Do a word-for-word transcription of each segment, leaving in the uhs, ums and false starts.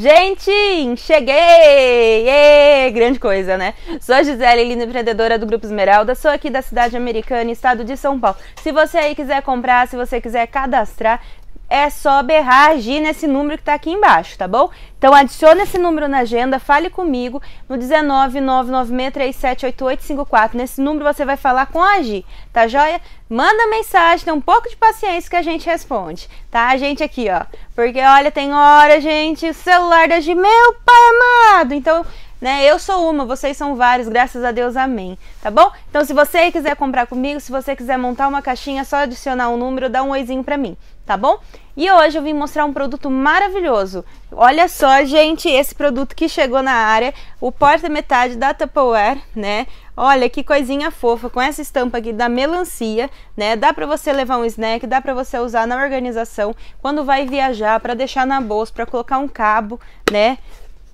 Gente, cheguei! Êêê, grande coisa, né? Sou a Gisele, linda empreendedora do Grupo Esmeralda, sou aqui da cidade americana, estado de São Paulo. Se você aí quiser comprar, se você quiser cadastrar, é só berrar, agir nesse número que tá aqui embaixo, tá bom? Então adiciona esse número na agenda, fale comigo no um nove nove nove seis três sete oito oito cinco quatro. Nesse número você vai falar com a Gi, tá joia? Manda mensagem, tem um pouco de paciência que a gente responde, tá? A gente aqui, ó, porque olha, tem hora, gente, o celular da Gi, meu pai amado! Então, né, eu sou uma, vocês são vários, graças a Deus, amém, tá bom? Então se você quiser comprar comigo, se você quiser montar uma caixinha, é só adicionar um número, dá um oizinho pra mim, tá bom? E hoje eu vim mostrar um produto maravilhoso, olha só, gente, esse produto que chegou na área, o porta-metade da Tupperware, né? Olha que coisinha fofa, com essa estampa aqui da melancia, né? Dá pra você levar um snack, dá pra você usar na organização, quando vai viajar, pra deixar na bolsa, pra colocar um cabo, né?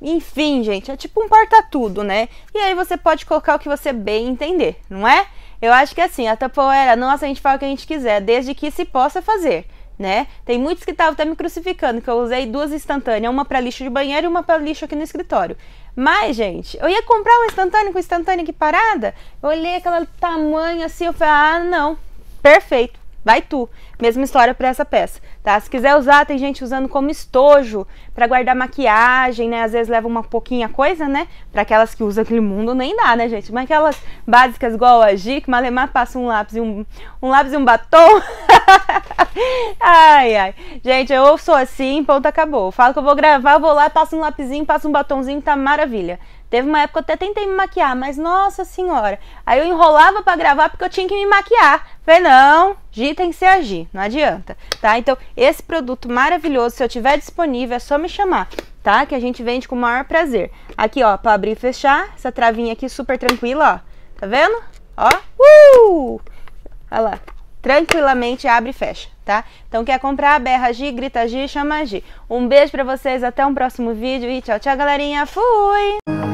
Enfim, gente, é tipo um porta-tudo, né? E aí você pode colocar o que você bem entender, não é? Eu acho que assim, a Tupperware, nossa, a gente fala o que a gente quiser, desde que se possa fazer, né? Tem muitos que estavam até me crucificando, que eu usei duas instantâneas, uma para lixo de banheiro e uma para lixo aqui no escritório. Mas, gente, eu ia comprar uma instantânea com instantânea aqui parada, eu olhei aquela tamanho assim, eu falei, ah, não, perfeito. Vai tu, mesma história para essa peça, tá? Se quiser usar, tem gente usando como estojo para guardar maquiagem, né? Às vezes leva uma pouquinha coisa, né? Para aquelas que usam aquele mundo, nem dá, né, gente? Mas aquelas básicas igual a Gi, que malemar passa um lápis e um, um lápis e um batom. Ai, ai. Gente, eu sou assim, ponto, acabou. Eu falo que eu vou gravar, eu vou lá, passo um lapisinho, passo um batomzinho, tá maravilha. Teve uma época que eu até tentei me maquiar, mas nossa senhora, aí eu enrolava pra gravar porque eu tinha que me maquiar. Falei, não, Gi tem que ser a Gi, não adianta, tá? Então, esse produto maravilhoso, se eu tiver disponível, é só me chamar, tá? Que a gente vende com o maior prazer. Aqui, ó, pra abrir e fechar, essa travinha aqui super tranquila, ó, tá vendo? Ó, uh! Olha lá. Tranquilamente abre e fecha, tá? Então quer comprar, berra Gi, grita Gi, chama Gi. Um beijo pra vocês, até um próximo vídeo e tchau, tchau, galerinha. Fui!